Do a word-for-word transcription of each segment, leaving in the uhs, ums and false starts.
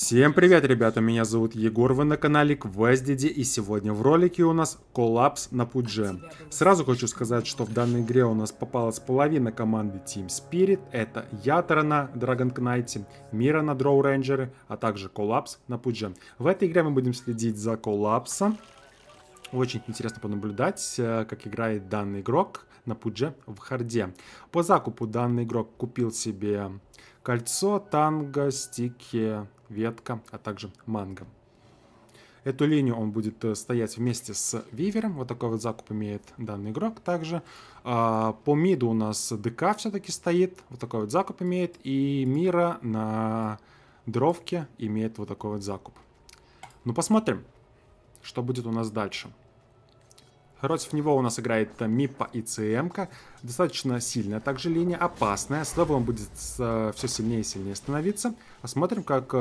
Всем привет, ребята, меня зовут Егор, вы на канале QuestDD, и сегодня в ролике у нас коллапс на Pudge. Сразу хочу сказать, что в данной игре у нас попалась половина команды Team Spirit, это Ятора на Dragon Knight, Мира на Дроу Рейнджеры, а также коллапс на Pudge. В этой игре мы будем следить за коллапсом. Очень интересно понаблюдать, как играет данный игрок на Pudge в харде. По закупу данный игрок купил себе кольцо, танго, стики, ветка, а также манго. Эту линию он будет стоять вместе с Вивером. Вот такой вот закуп имеет данный игрок также. По миду у нас ДК все-таки стоит. Вот такой вот закуп имеет. И Мира на дровке имеет вот такой вот закуп. Ну, посмотрим, что будет у нас дальше. Против него у нас играет Мипа и ЦМка. Достаточно сильная также линия, опасная. С левым будет все сильнее и сильнее становиться. Посмотрим, как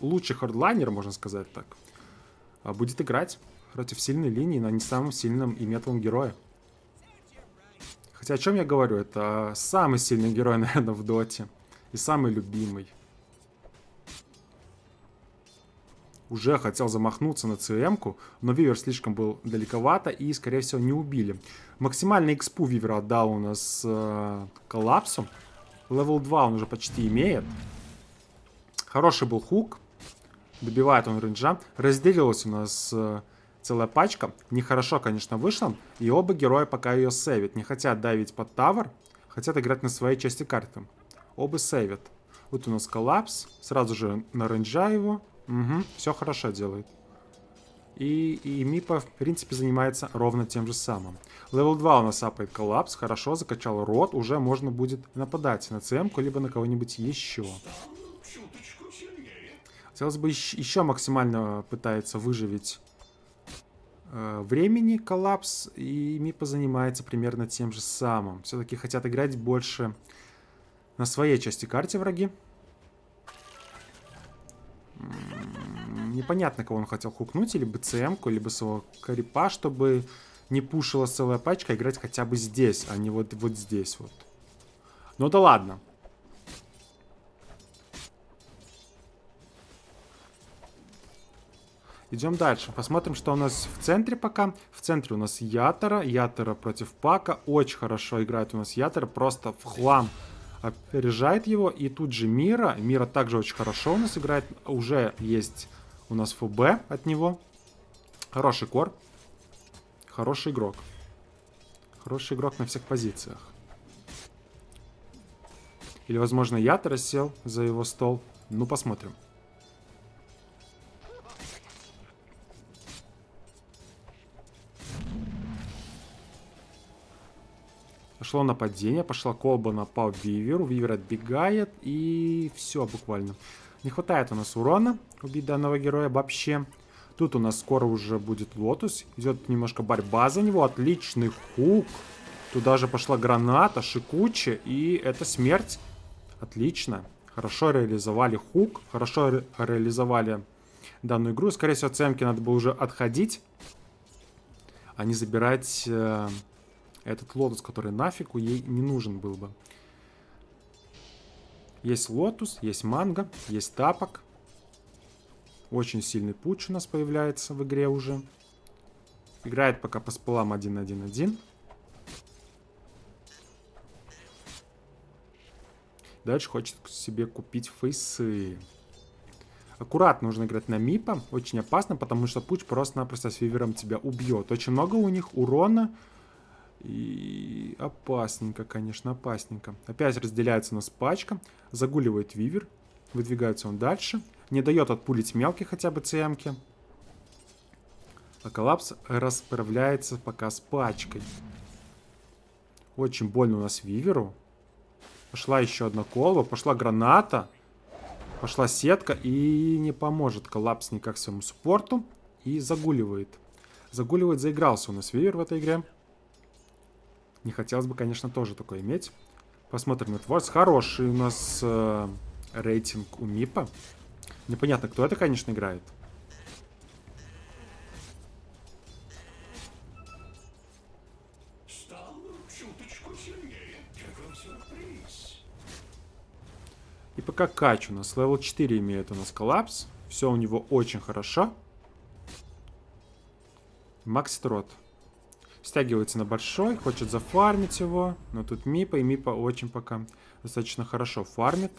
лучший хардлайнер, можно сказать так, будет играть против сильной линии на не самом сильном и метовом герое. Хотя о чем я говорю, это самый сильный герой, наверное, в доте. И самый любимый. Уже хотел замахнуться на ЦМку, но Вивер слишком был далековато и, скорее всего, не убили. Максимальный экспу Вивер отдал у нас э, коллапсу. Левел два он уже почти имеет. Хороший был хук. Добивает он рейнджа. Разделилась у нас э, целая пачка. Нехорошо, конечно, вышло. И оба героя пока ее сейвят. Не хотят давить под тавер. Хотят играть на своей части карты. Оба сейвят. Вот у нас коллапс. Сразу же на рейнджа его. Угу, все хорошо делает. И, и Мипа, в принципе, занимается ровно тем же самым. Левел два у нас апает коллапс. Хорошо, закачал рот. Уже можно будет нападать на ЦМку, либо на кого-нибудь еще. Хотелось бы еще, еще максимально пытается выживить э, времени коллапс. И Мипа занимается примерно тем же самым. Все-таки хотят играть больше на своей части карты враги. Непонятно, кого он хотел хукнуть, либо ЦМ-ку, либо своего карипа, чтобы не пушила целая пачка, играть хотя бы здесь, а не вот, вот здесь вот. Ну да ладно. Идем дальше. Посмотрим, что у нас в центре пока. В центре у нас Ятора. Ятора против Пака. Очень хорошо играет у нас Ятора. Просто в хлам опережает его. И тут же Мира. Мира также очень хорошо у нас играет. Уже есть... У нас ФБ от него. Хороший кор. Хороший игрок. Хороший игрок на всех позициях. Или, возможно, Ятора сел за его стол. Ну, посмотрим. Пошло нападение. Пошла колба на пау Виверу. Вивер отбегает. И все буквально. Не хватает у нас урона убить данного героя вообще. Тут у нас скоро уже будет лотус. Идет немножко борьба за него. Отличный хук. Туда же пошла граната, шикуче. И это смерть. Отлично. Хорошо реализовали хук. Хорошо ре реализовали данную игру. Скорее всего, ЦМке надо было уже отходить. А не забирать э этот лотус, который нафиг ей не нужен был бы. Есть лотус, есть манго, есть тапок. Очень сильный пуч у нас появляется в игре уже. Играет пока по спалам один один один. Дальше хочет себе купить фейсы. Аккуратно нужно играть на Мипа. Очень опасно, потому что пуч просто-напросто с Вивером тебя убьет. Очень много у них урона. И опасненько, конечно, опасненько. Опять разделяется у нас пачка. Загуливает Вивер. Выдвигается он дальше. Не дает отпулить мелкие хотя бы ЦМки. А коллапс расправляется пока с пачкой. Очень больно у нас Виверу. Пошла еще одна колба. Пошла граната. Пошла сетка. И не поможет коллапс никак своему суппорту. И загуливает. Загуливает, заигрался у нас Вивер в этой игре. Не хотелось бы, конечно, тоже такое иметь. Посмотрим на творц. Хороший у нас э, рейтинг у Мипа. Непонятно, кто это, конечно, играет. И пока кач у нас. Левел четыре имеет у нас коллапс. Все у него очень хорошо. Макс трот. Стягивается на большой. Хочет зафармить его. Но тут мипа. И мипа очень пока достаточно хорошо фармит.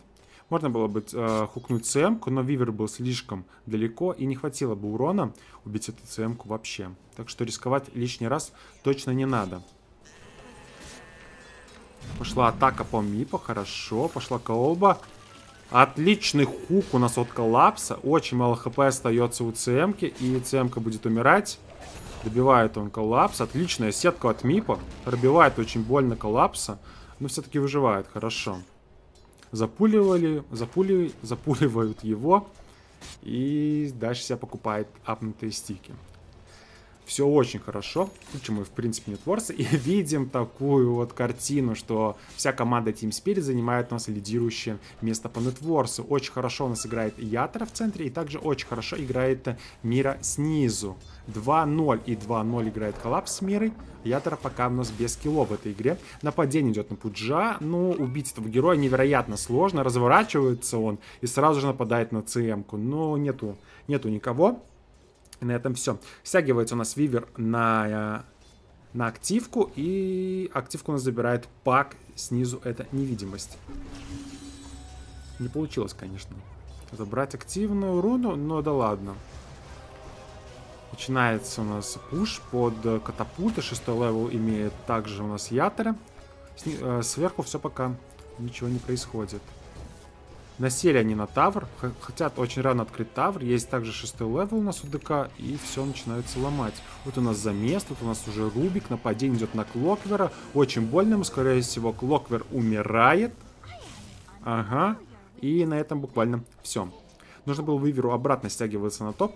Можно было бы э, хукнуть ЦМку, но Вивер был слишком далеко, и не хватило бы урона убить эту ЦМку вообще. Так что рисковать лишний раз точно не надо. Пошла атака по мипу, хорошо. Пошла колба. Отличный хук у нас от коллапса. Очень мало хп остается у ЦМки, и ЦМка будет умирать. Добивает он коллапс. Отличная сетка от мипа. Пробивает очень больно коллапса, но все-таки выживает, хорошо. Запуливали, запули, запуливают его. И дальше себя покупает апнутые стики. Все очень хорошо. Почему мы, в принципе, не творцы. И видим такую вот картину, что вся команда Team Spirit занимает у нас лидирующее место по нетворсу. Очень хорошо у нас играет Ятора в центре. И также очень хорошо играет Мира снизу. два ноль и два ноль играет коллапс с Мирой. Ятора пока у нас без скиллов в этой игре. Нападение идет на Пуджа. Но убить этого героя невероятно сложно. Разворачивается он и сразу же нападает на ЦМку. Но нету, нету никого. И на этом все. Стягивается у нас Вивер на, на активку. И активку у нас забирает Пак. Снизу это невидимость. Не получилось, конечно, забрать активную руну, но да ладно. Начинается у нас пуш под катапульта. Шестой левел имеет также у нас Ятора. Сверху все пока ничего не происходит. Насели они на тавр, хотят очень рано открыть тавр. Есть также шестой левел у нас у ДК, и все начинается ломать. Вот у нас замес, тут у нас уже Рубик, нападение идет на Клоквера. Очень больно, скорее всего, Клоквер умирает. Ага, и на этом буквально все. Нужно было Виверу обратно стягиваться на топ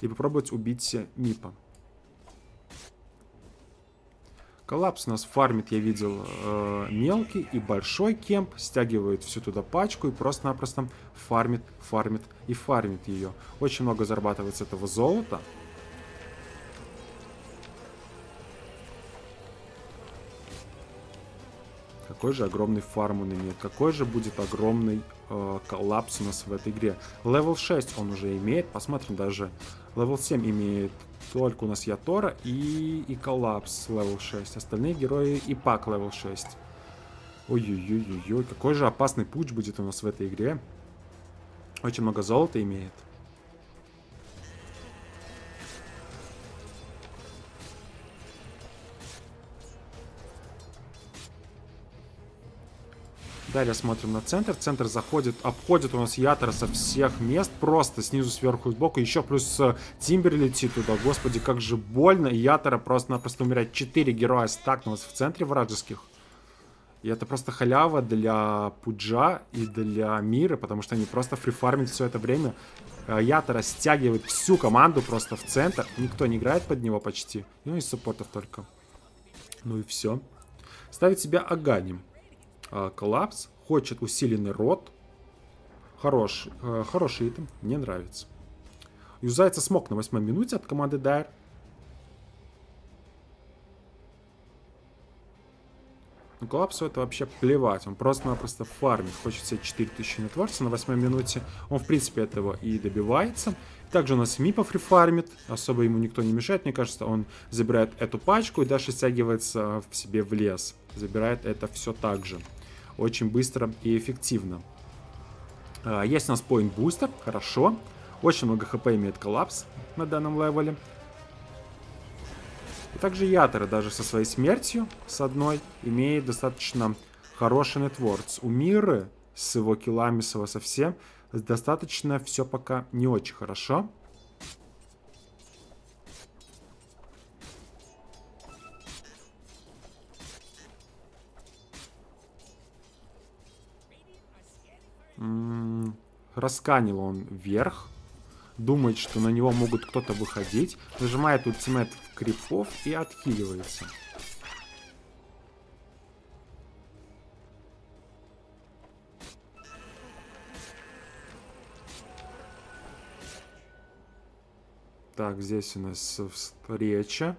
и попробовать убить мипа. Коллапс у нас фармит, я видел, э, мелкий и большой кемп. Стягивает всю туда пачку и просто-напросто фармит, фармит и фармит ее. Очень много зарабатывает с этого золота. Какой же огромный фарм он имеет. Какой же будет огромный э, коллапс у нас в этой игре. Левел шесть он уже имеет. Посмотрим, даже левел семь имеет. Только у нас Ятора и, и коллапс левел шесть. Остальные герои и Пак левел шесть. Ой-ой-ой-ой-ой. Какой же опасный пуч будет у нас в этой игре. Очень много золота имеет. Далее смотрим на центр. Центр заходит, обходит у нас Ятора со всех мест. Просто снизу, сверху, сбоку. Еще плюс Тимбер летит туда. Господи, как же больно. Ятора просто-напросто умирает. Четыре героя стакнулось в центре вражеских. И это просто халява для Пуджа и для Мира. Потому что они просто фрифармят все это время. Ятора стягивает всю команду просто в центр. Никто не играет под него почти. Ну, из саппортов только. Ну и все. Ставит себя Аганим. Коллапс хочет усиленный рот. Хорош, э, хороший итем, мне нравится. Юзается смог на восьмой минуте от команды Дайр. Но коллапсу это вообще плевать. Он просто-напросто фармит. Хочет себе четыре тысячи нетворца на восьмой минуте. Он, в принципе, этого и добивается. Также у нас мипов рефармит. Особо ему никто не мешает. Мне кажется, он забирает эту пачку и дальше стягивается в себе в лес. Забирает это все так же. Очень быстро и эффективно. Есть у нас поинт-бустер. Хорошо. Очень много хп имеет коллапс на данном левеле. И также Ятора даже со своей смертью, с одной, имеет достаточно хороший нетворц. У Миры с его киллами, с его совсем, достаточно все пока не очень хорошо. М-м, расканил он вверх. Думает, что на него могут кто-то выходить. Нажимает ультимейт в крипов и отхиливается. Так, здесь у нас встреча.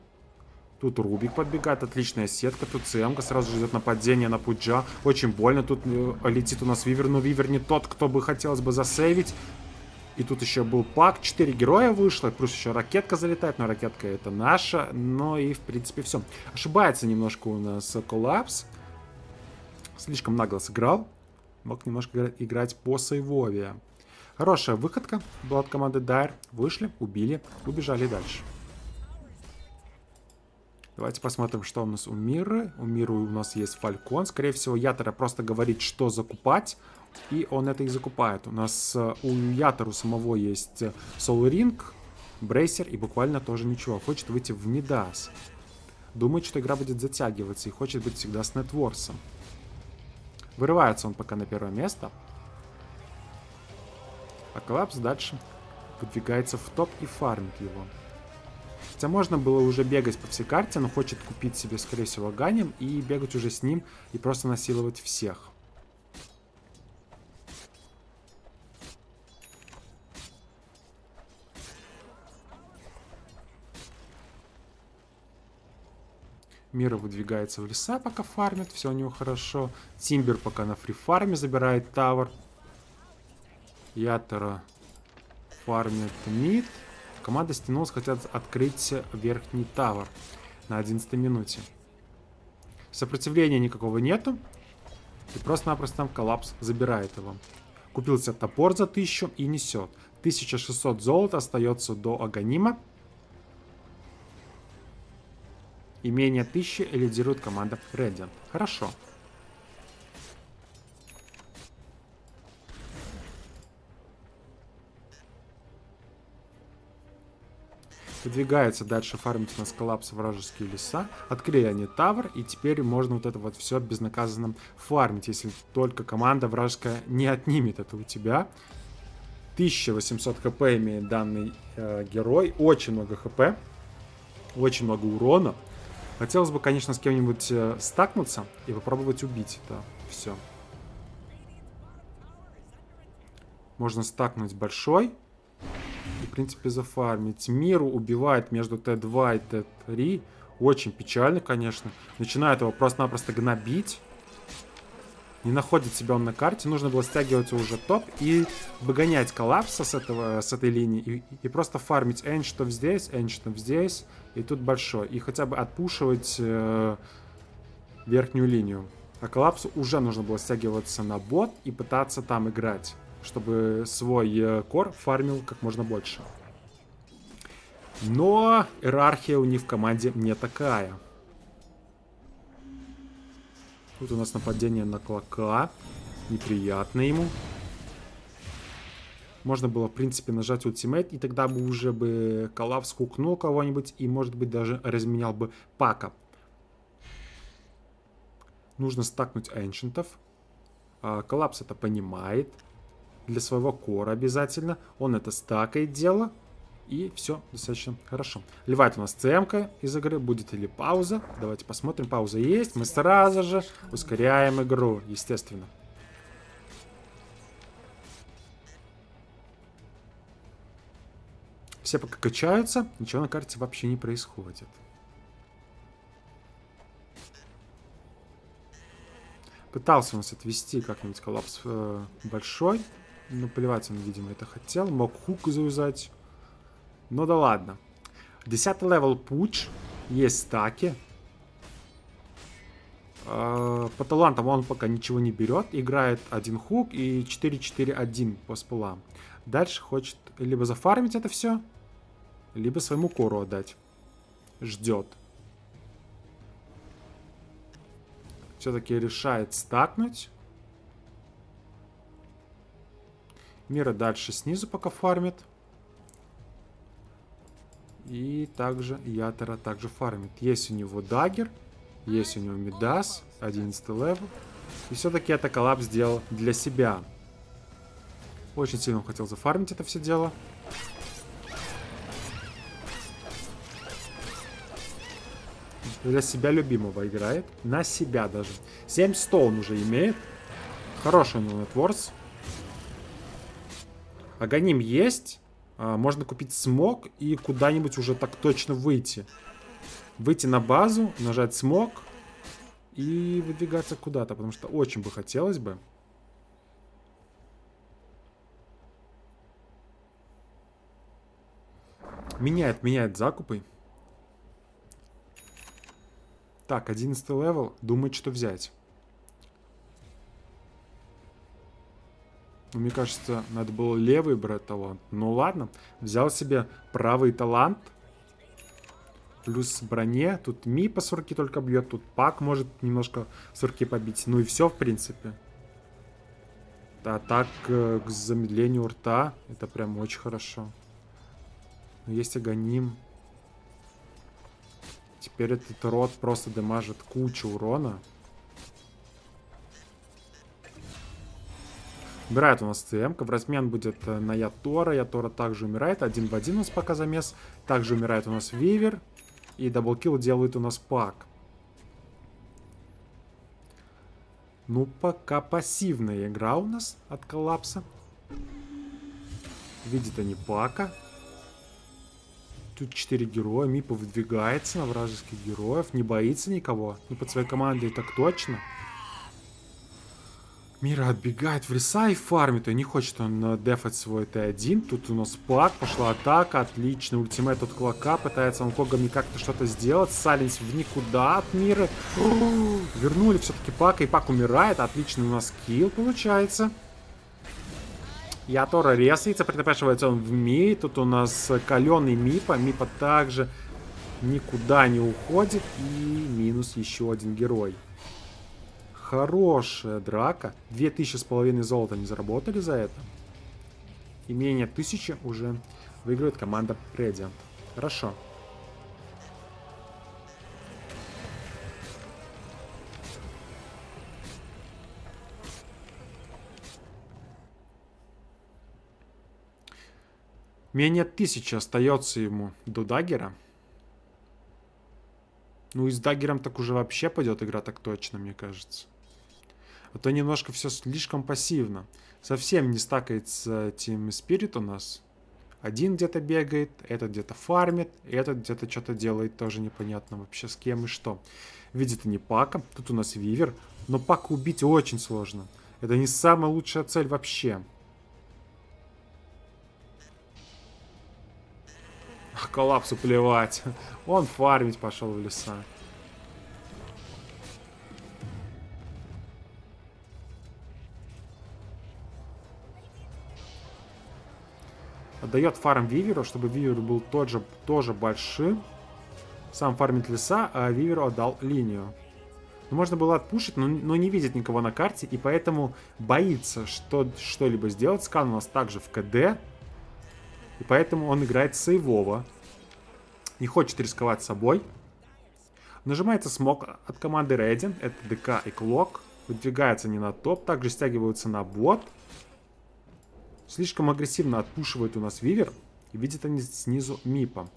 Тут Рубик подбегает, отличная сетка. Тут ЦМка сразу же идет нападение на Пуджа. Очень больно. Тут летит у нас Вивер, но Вивер не тот, кто бы хотелось бы засейвить. И тут еще был Пак, четыре героя вышло, плюс еще ракетка залетает, но ракетка это наша, но и в принципе все. Ошибается немножко у нас Collapse, слишком нагло сыграл, мог немножко играть по сейвове. Хорошая выходка была от команды Dire, вышли, убили, убежали дальше. Давайте посмотрим, что у нас у Мира. У Мира у нас есть Фалькон, скорее всего Ятора просто говорит, что закупать. И он это и закупает. У нас у Ятору самого есть Soul Ring, Брейсер и буквально тоже ничего. Хочет выйти в Мидас. Думает, что игра будет затягиваться и хочет быть всегда с Нетворсом. Вырывается он пока на первое место. А Collapse дальше подвигается в топ и фармит его. Хотя можно было уже бегать по всей карте, но хочет купить себе, скорее всего, Ганем и бегать уже с ним и просто насиловать всех. Мира выдвигается в леса, пока фармит. Все у него хорошо. Тимбер пока на фри-фарме забирает тавер. Ятора фармит мид. Команда стянулась, хотят открыть верхний тавер на одиннадцатой минуте. Сопротивления никакого нету. И просто-напросто там Collapse забирает его. Купился топор за тысячу и несет. тысяча шестьсот золота остается до Аганима. И менее тысячи лидирует команда Radiant. Хорошо. Выдвигается дальше фармить у нас Collapse вражеские леса. Открыли они тавер. И теперь можно вот это вот все безнаказанно фармить. Если только команда вражеская не отнимет это у тебя. тысяча восемьсот хп имеет данный э, герой. Очень много хп. Очень много урона. Хотелось бы, конечно, с кем-нибудь стакнуться и попробовать убить это все. Можно стакнуть большой. И, в принципе, зафармить. Миру убивает между Т два и Т три. Очень печально, конечно. Начинает его просто-напросто гнобить. Не находит себя он на карте. Нужно было стягивать уже топ и выгонять Collapse с, этого, с этой линии. И, и просто фармить энчтов здесь, энчтов здесь. И тут большой. И хотя бы отпушивать э, верхнюю линию. А Collapse уже нужно было стягиваться на бот и пытаться там играть, чтобы свой кор фармил как можно больше. Но иерархия у них в команде не такая. Тут у нас нападение на Клока. Неприятно ему. Можно было, в принципе, нажать ультимейт, и тогда бы уже бы Collapse кукнул кого-нибудь, и, может быть, даже разменял бы Пака. Нужно стакнуть энчентов. Collapse это понимает. Для своего кора обязательно. Он это стакает дело. И все достаточно хорошо. Ливает у нас ЦМка из игры. Будет ли пауза? Давайте посмотрим. Пауза есть. Мы сразу же ускоряем игру, естественно. Все пока качаются. Ничего на карте вообще не происходит. Пытался у нас отвести как-нибудь Collapse э, большой. Но плевать он, видимо, это хотел. Мог хук заюзать. Ну да ладно. Десятый левел Pudge. Есть стаки. Э, по талантам он пока ничего не берет. Играет один хук и четыре четыре один по спылам. Дальше хочет либо зафармить это все, либо своему кору отдать. Ждет. Все-таки решает стакнуть. Мира дальше снизу пока фармит. И также Ятора также фармит. Есть у него даггер, есть у него Мидас, одиннадцатый левел. И все-таки это Collapse сделал для себя. Очень сильно он хотел зафармить это все дело. Для себя любимого играет. На себя даже. семь сто он уже имеет. Хороший он нетворс. Аганим есть. Можно купить смог и куда-нибудь уже так точно выйти. выйти на базу, нажать смог и выдвигаться куда-то, потому что очень бы хотелось бы. Меняет, меняет закупы. Так, одиннадцатый левел. Думает, что взять. Мне кажется, надо было левый брать талант. Ну ладно. Взял себе правый талант. Плюс броне. Тут Мип по сурки только бьет. Тут Пак может немножко сурки побить. Ну и все, в принципе. А так, к замедлению рта. Это прям очень хорошо. Но есть Аганим. Теперь этот рот просто дамажит кучу урона. Умирает у нас ЦМка. В размен будет на Ятора. Ятора также умирает. Один в один у нас пока замес. Также умирает у нас Вивер. И даблкил делает у нас Пак. Ну, пока пассивная игра у нас от коллапса. Видит они Пака. Тут четыре героя, Мипа выдвигается на вражеских героев, не боится никого. Ну, под своей командой так точно. Мира отбегает в леса и фармит. И не хочет он дефать свой Т один. Тут у нас Пак, пошла атака, отлично. Ультимейт от Клока, пытается он Когами как-то что-то сделать. Салились в никуда от Мира. Вернули все-таки Пака, и Пак умирает. Отлично у нас килл получается. Ятора резается, притопешивается он в Ми. Тут у нас каленый Мипа. Мипа также никуда не уходит. И минус еще один герой. Хорошая драка. Две тысячи с половиной золота не заработали за это. И менее тысячи уже выигрывает команда Radiant. Хорошо. Менее тысячи остается ему до даггера. Ну и с даггером так уже вообще пойдет игра так точно, мне кажется. А то немножко все слишком пассивно. Совсем не стакается Team Spirit у нас. Один где-то бегает, этот где-то фармит, этот где-то что-то делает, тоже непонятно вообще с кем и что. Видит и не Пака, тут у нас Вивер. Но Пака убить очень сложно. Это не самая лучшая цель вообще. Коллапсу плевать. Он фармить пошел в леса. Отдает фарм Виверу, чтобы Вивер был тот же, тоже большим. Сам фармит леса, а Виверу отдал линию. Ну, можно было отпушить, но, но не видит никого на карте. И поэтому боится что, что-либо сделать. Скан у нас также в КД. И поэтому он играет сейвово. Не хочет рисковать собой. Нажимается смог от команды Radiant. Это ДК и Клок. Выдвигается не на топ. Также стягиваются на бот. Слишком агрессивно отпушивает у нас Вивер. И видят они снизу Мипа.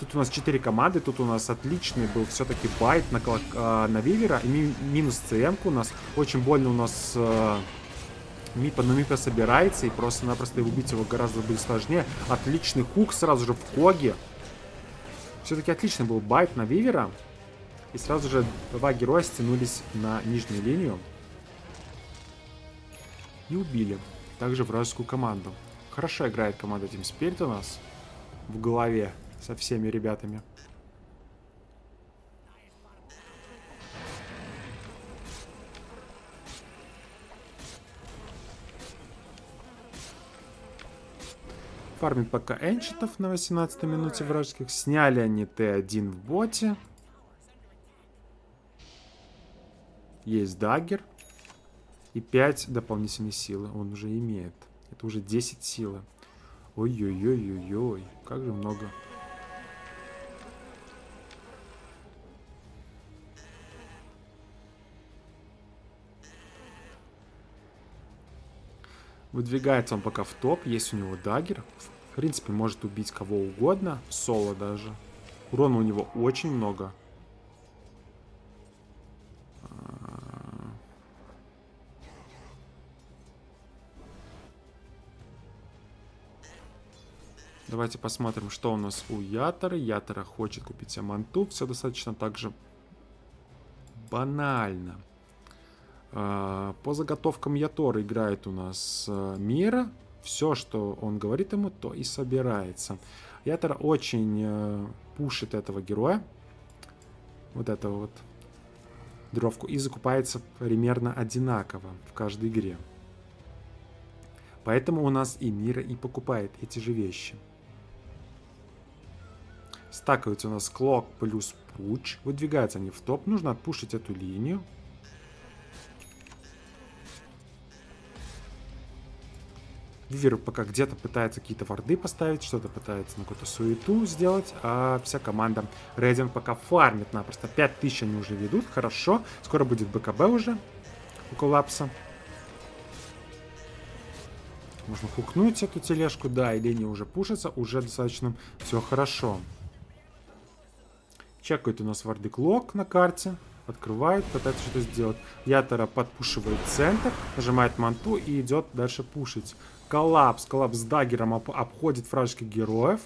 Тут у нас четыре команды. Тут у нас отличный был все-таки байт на, Клок, э, на Вивера. И ми минус ЦМку у нас. Очень больно у нас... Э, Мипа, но Мипа собирается, и просто-напросто убить его гораздо будет сложнее. Отличный хук сразу же в Коге. Все-таки отличный был байт на Вивера. И сразу же два героя стянулись на нижнюю линию. И убили также вражескую команду. Хорошо играет команда Team Spirit у нас. В голове со всеми ребятами. Фармит пока энчитов на восемнадцатой минуте вражеских. Сняли они Т один в боте. Есть даггер. И пять дополнительной силы он уже имеет. Это уже десять силы. Ой-ой-ой-ой-ой. Как же много. Выдвигается он пока в топ. Есть у него даггер. В принципе, может убить кого угодно. Соло даже. Урона у него очень много. Давайте посмотрим, что у нас у Ятора. Ятора хочет купить Аманту. Все достаточно также банально. По заготовкам Ятора играет у нас Мира. Все, что он говорит ему, то и собирается. Ятора очень пушит этого героя. Вот этого вот дровку. И закупается примерно одинаково в каждой игре. Поэтому у нас и Мира и покупает эти же вещи. Стакаются у нас Клок плюс Pudge. Выдвигаются они в топ. Нужно отпушить эту линию. Вивер пока где-то пытается какие-то варды поставить, что-то пытается на какую-то суету сделать, а вся команда Radiant пока фармит напросто. пять тысяч они уже ведут, хорошо. Скоро будет БКБ уже у коллапса. Можно хукнуть эту тележку, да, и линия уже пушится, уже достаточно все хорошо. Чекает у нас варды Клок на карте. Открывает, пытается что-то сделать. Ятора подпушивает центр, нажимает манту и идет дальше пушить. Коллапс. Коллапс с даггером об обходит вражеских героев.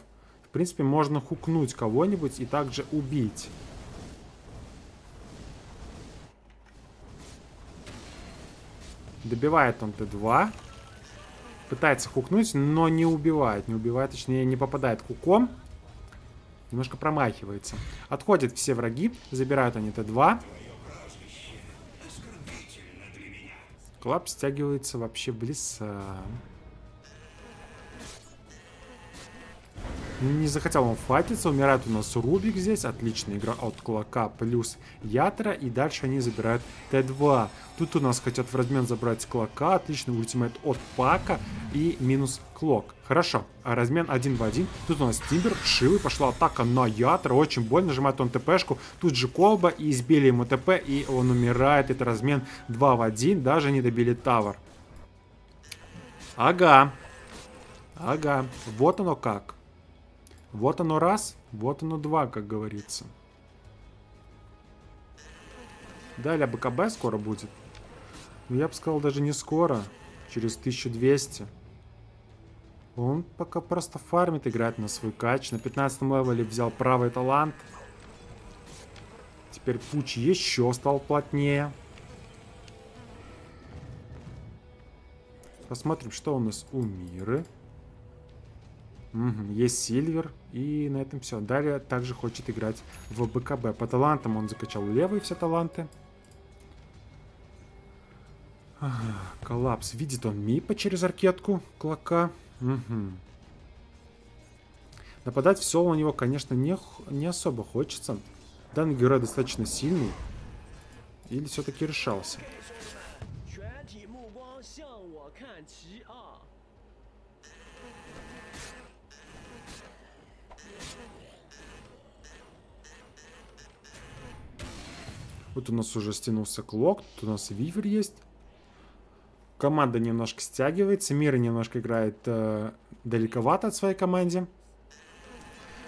В принципе, можно хукнуть кого-нибудь и также убить. Добивает он тэ два. Пытается хукнуть, но не убивает. Не убивает, точнее, не попадает хуком. Немножко промахивается. Отходят все враги. Забирают они тэ два. Клап стягивается вообще в леса. Не захотел он фатиться. Умирает у нас Рубик здесь. Отличная игра от Клока плюс Ятора. И дальше они забирают тэ два. Тут у нас хотят в размен забрать Клока. Отличный ультимейт от Пака. И минус Клок. Хорошо. Размен один в один. Тут у нас Тимбер. Шивы. Пошла атака на Ятора. Очень больно. Нажимает он ТПшку. Тут же колба. И избили ему ТП. И он умирает. Это размен два в один. Даже не добили тавер. Ага. Ага. Вот оно как. Вот оно раз, вот оно два, как говорится. Далее БКБ скоро будет. Но я бы сказал, даже не скоро. Через тысячу двести. Он пока просто фармит, играет на свой кач. На пятнадцатом левеле взял правый талант. Теперь Pudge еще стал плотнее. Посмотрим, что у нас у Миры. Угу, есть Сильвер, и на этом все. Далее также хочет играть в БКБ. По талантам он закачал левые все таланты. Ага, коллапс. Видит он Мипа через аркетку Клока. Угу. Нападать в соло у него, конечно, не, не особо хочется. Данный герой достаточно сильный. Или все-таки решался. Вот у нас уже стянулся Клок, тут у нас Вивер есть. Команда немножко стягивается, Мира немножко играет э, далековато от своей команды.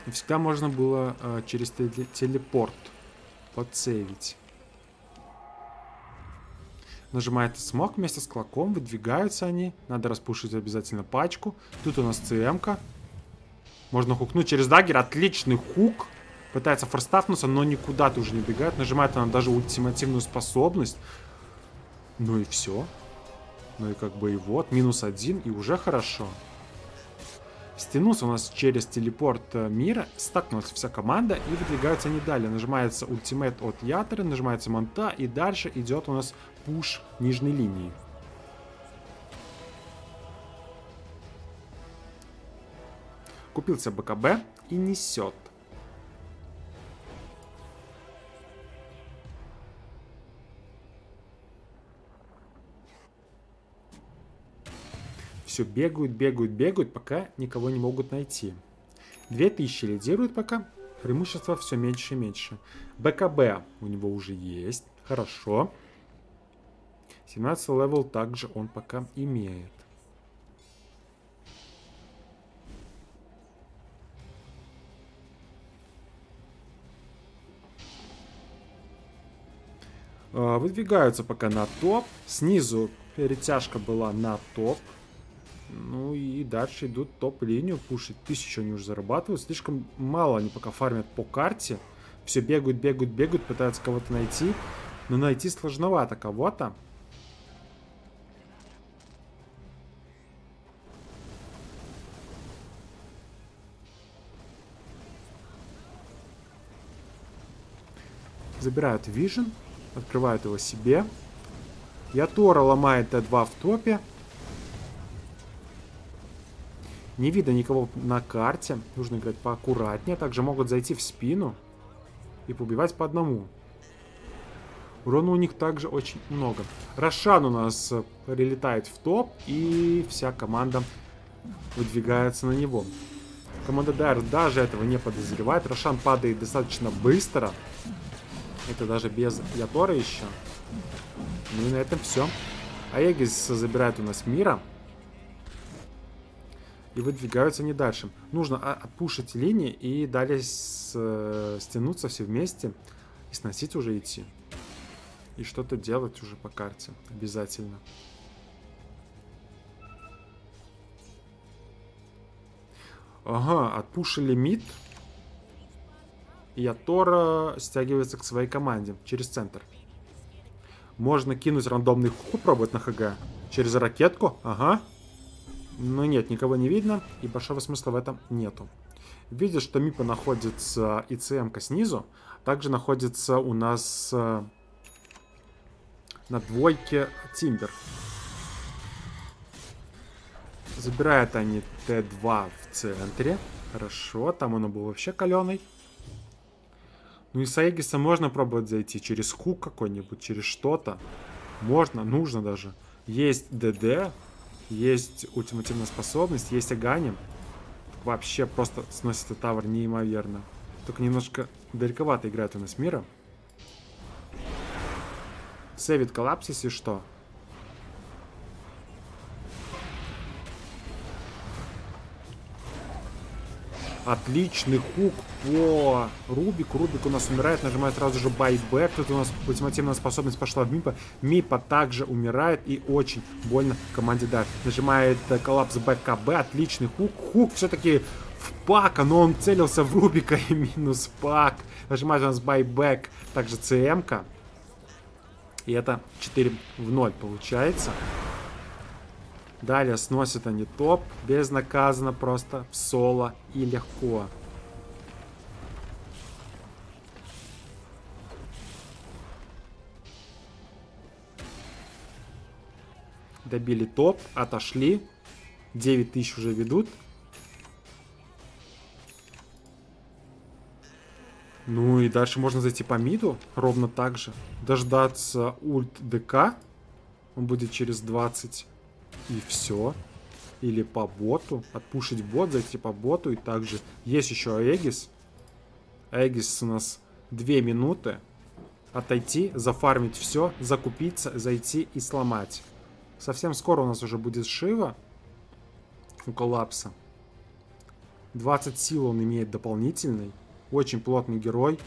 И всегда можно было э, через телепорт подсейвить. Нажимает смог вместе с Клоком, выдвигаются они. Надо распушить обязательно пачку. Тут у нас ЦМка. Можно хукнуть через даггер, отличный хук. Пытается форстафнуться, но никуда ты уже не бегает. Нажимает она даже ультимативную способность. Ну и все. Ну и как бы и вот. Минус один и уже хорошо. Стянулся у нас через телепорт Мира. Стакнулась вся команда и выдвигаются они далее. Нажимается ультимейт от Ятора, нажимается манта и дальше идет у нас пуш нижней линии. Купился БКБ и несет. Все бегают, бегают, бегают, пока никого не могут найти. две тысячи лидирует пока. Преимущество все меньше и меньше. БКБ у него уже есть. Хорошо. семнадцатый левел также он пока имеет. Выдвигаются пока на топ. Снизу перетяжка была на топ. Ну и дальше идут топ-линию пушить. Тысячу они уже зарабатывают. Слишком мало они пока фармят по карте. Все бегают, бегают, бегают, пытаются кого-то найти. Но найти сложновато кого-то. Забирают Vision. Открывают его себе. Ятора ломает тэ два в топе. Не видно никого на карте. Нужно играть поаккуратнее. Также могут зайти в спину и поубивать по одному. Урона у них также очень много. Рошан у нас прилетает в топ. И вся команда выдвигается на него. Команда Дайр даже этого не подозревает. Рошан падает достаточно быстро. Это даже без Ятора еще. Ну и на этом все. Аегис забирает у нас Мира. И выдвигаются они дальше. Нужно опушить линии и далее с, э, стянуться все вместе. И сносить уже идти. И что-то делать уже по карте. Обязательно. Ага, отпушили мид. И Ятора стягивается к своей команде через центр. Можно кинуть рандомный хук, пробовать на ХГ. Через ракетку. Ага. Но нет, никого не видно, и большого смысла в этом нету. Видишь, что Мипа находится и ЦМка снизу. Также находится у нас э, на двойке Тимбер. Забирают они тэ два в центре. Хорошо, там оно было вообще каленый. Ну и с Аегиса можно пробовать зайти через хук какой-нибудь, через что-то. Можно, нужно даже. Есть ДД. Есть ультимативная способность, есть Агани. Вообще просто сносит этот тавер неимоверно. Только немножко далековато играет у нас Мира. Сейвит коллапс, если что. Отличный хук по Рубику. Рубик у нас умирает, нажимает сразу же байбэк. Тут у нас ультимативная способность пошла в Мипа. Мипа также умирает и очень больно команде Дарт. Нажимает коллапс бэ ка бэ. Отличный хук. Хук все-таки в Пака, но он целился в Рубика и минус Пак. Нажимает у нас байбэк. Также ЦМка. И это четыре в ноль получается. Далее сносят они топ. Безнаказанно просто в соло и легко. Добили топ. Отошли. девять тысяч уже ведут. Ну и дальше можно зайти по миду. Ровно так же. Дождаться ульт ДК. Он будет через двадцать. И все. Или по боту. Отпушить бот, зайти по боту. И также есть еще Аегис. Аегис у нас две минуты. Отойти, зафармить все, закупиться, зайти и сломать. Совсем скоро у нас уже будет Шива у коллапса. двадцать сил он имеет дополнительный. Очень плотный герой.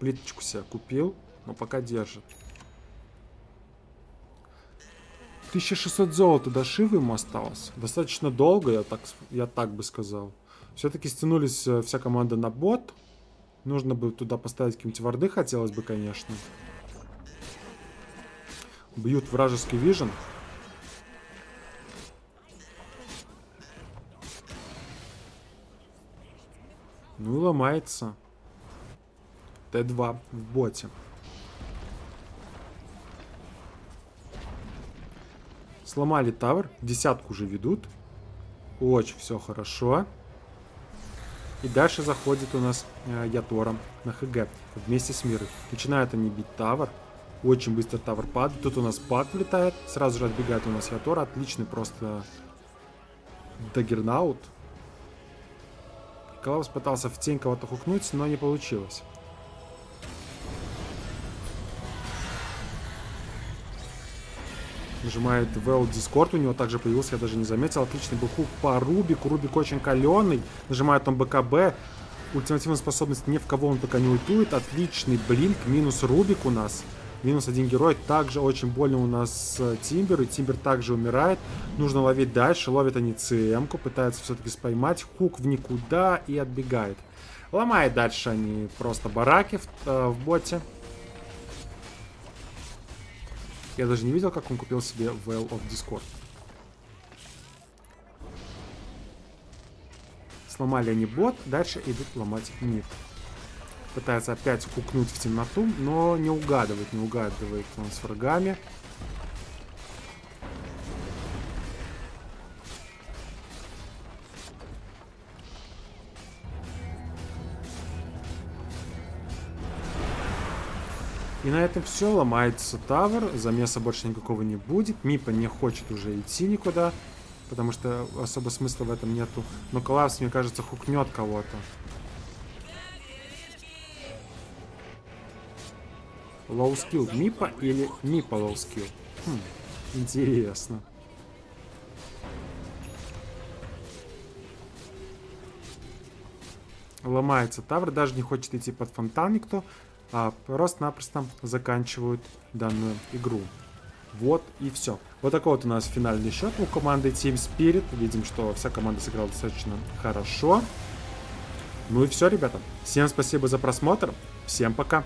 Плиточку себе купил, но пока держит. тысяча шестьсот золота до Шивы ему осталось. Достаточно долго, я так, я так бы сказал. Все-таки стянулись вся команда на бот. Нужно бы туда поставить какие-нибудь варды, хотелось бы, конечно. Бьют вражеский вижен. Ну и ломается. тэ два в боте. Сломали тавер. Десятку уже ведут. Очень все хорошо. И дальше заходит у нас э, Ятора на ХГ вместе с Мирой. Начинают они бить тавер. Очень быстро тавер падает. Тут у нас Пак влетает. Сразу же отбегает у нас Ятора. Отличный просто даггернаут. Коллапс пытался в тень кого-то хукнуть, но не получилось. Нажимает Well Discord, у него также появился, я даже не заметил. Отличный был хук по Рубику. Рубик очень каленый. Нажимает он бэ ка бэ. Ультимативная способность ни в кого он только не ультует. Отличный блинк. Минус Рубик у нас. Минус один герой. Также очень больно у нас Тимбер. И Тимбер также умирает. Нужно ловить дальше. Ловят они ЦМку. Пытаются все-таки споймать. Хук в никуда и отбегает. Ломает дальше они просто бараки в, э, в боте. Я даже не видел, как он купил себе Veil of Discord. Сломали они бот. Дальше идут ломать Мип. Пытается опять кукнуть в темноту, но не угадывает, не угадывает он с врагами. И на этом все, ломается тавер, замеса больше никакого не будет. Мипа не хочет уже идти никуда, потому что особо смысла в этом нету. Но Collapse, мне кажется, хукнет кого-то. Лоу-скилл Мипа или Мипа лоу-скилл? Хм, интересно. Ломается тавр, даже не хочет идти под фонтан никто, а просто-напросто заканчивают данную игру. Вот и все. Вот такой вот у нас финальный счет у команды Team Spirit. Видим, что вся команда сыграла достаточно хорошо. Ну и все, ребята. Всем спасибо за просмотр. Всем пока.